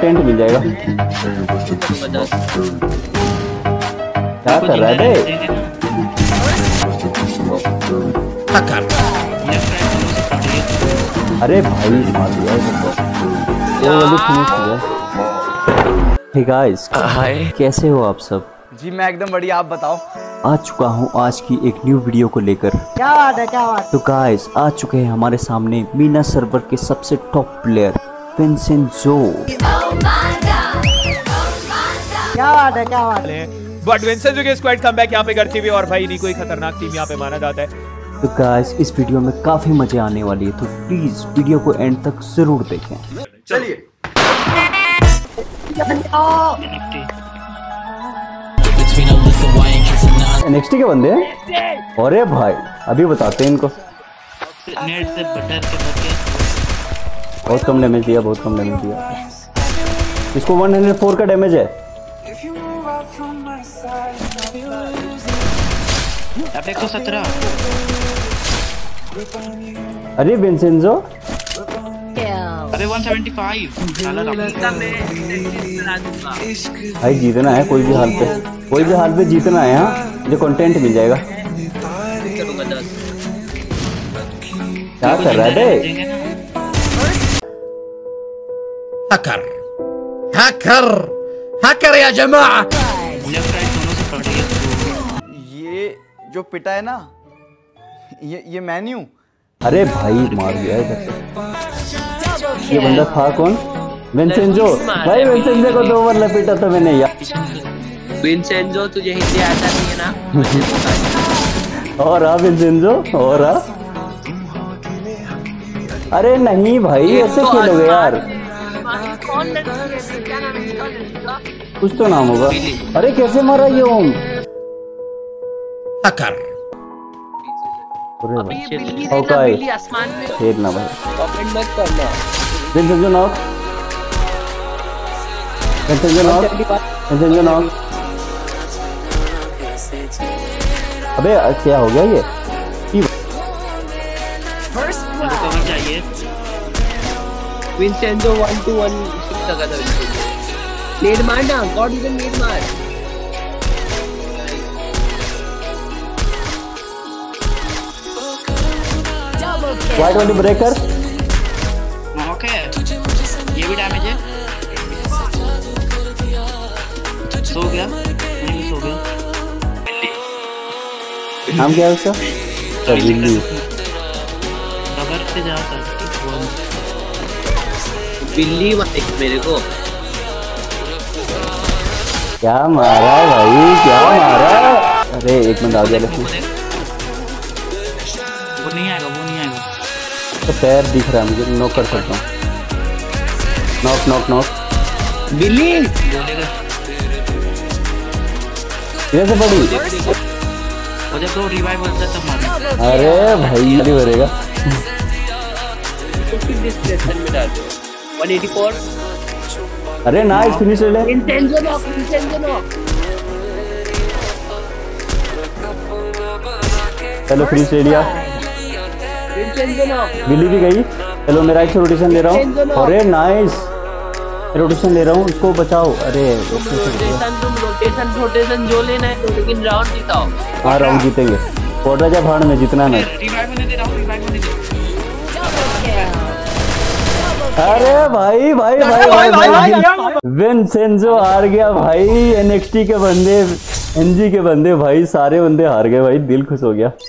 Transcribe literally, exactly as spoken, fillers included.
Tent मिल जाएगा। क्या कर रहा है? अरे भाई मार दिया इसको। गाइस कैसे हो आप सब? जी मैं एकदम बढ़िया, आप बताओ। आ चुका हूँ आज की एक न्यू वीडियो को लेकर। क्या बात है, क्या बात। तो गाइस आ चुके हैं हमारे सामने मीना सर्वर के सबसे टॉप प्लेयर विंसेंजो। क्या बात है, क्या बात है। बट विंसेंजो के स्क्वाड कमबैक यहाँ पे करती हुई और भाई इनको ही खतरनाक टीम यहाँ पे माना जाता है। तो गाइस इस वीडियो में काफी मजे आने वाली है, तो प्लीज वीडियो को एंड तक जरूर देखें। चलिए एन एक्स टी के बंदे हैं। अरे भाई अभी बताते हैं इनको। नेट से बटर के बहुत कम डैमेज दिया, बहुत कम डैमेज दिया इसको। एक सौ चार का डैमेज है। एक सौ सत्रह। अरे विंसेंजो, अरे एक सौ पचहत्तर। भाई जीतना है कोई भी हाल पे, कोई भी हाल पे जीतना है। यहाँ जो कंटेंट मिल जाएगा। क्या कर रहा है? हैकर, हैकर, हैकर या जमाअत। ये जो पिटा है ना, ये ये मेन्यू। अरे भाई मार दिया है। ये बंदा था कौन? विंसेंजो। भाई विंसेंजो को दो बार लपेटा था मैंने यार। विंसेंजो तुझे हिंदी आता नहीं है ना? और आ विंसेंजो, और आ। अरे नहीं भाई ऐसे खेलोगे यार। कुछ तो नाम होगा। अरे कैसे मारा ये ओम? अकर खेलना भाई, Vincenzo knock, Vincenzo knock, Vincenzo knock. अबे क्या हो गया ये? चाहिए विंसेंजो वन टू वन लगा था। नेट मार ना, गॉड इवन नेट मार। वाइट वाली ब्रेकर नॉक है, ये भी डैमेज है। सो गया, नहीं सो गया। नाम क्या है उसका? खबर से जाता बिल्ली एक मेरे को। क्या मारा भाई, क्या मारा। अरे एक मिनट आ गया, वो नहीं आएगा, वो नहीं आएगा। तो पैर दिख रहा है मुझे, नॉक कर सकता हूँ। Knock knock knock. बिल्ली कैसे पड़ी? तो रिवाइव होता तब मारो। अरे भाई अभी भरेगा। एक सौ चौरासी। अरे नाइस फिनिश है। Vincenzo knock, Vincenzo knock. चलो फिनिश एरिया। Vincenzo knock. बिल्ली भी गई। चलो मैं राइट से रोटेशन ले रहा हूँ। अरे नाइस रोटेशन ले रहा हूँ, उसको बचाओ। अरे रोटेशन तुम रोटेशन रोटेशन जो लेना है तो, लेकिन राउंड जीताओ। हाँ राउंड जीतेंगे, कोटा जा भाड़ में जितना नहीं। अरे भाई भाई भाई भाई भाई विंसेंजो हार गया भाई। एन एक्स टी के बंदे, एन जी के बंदे भाई, सारे बंदे हार गए भाई। दिल खुश हो गया।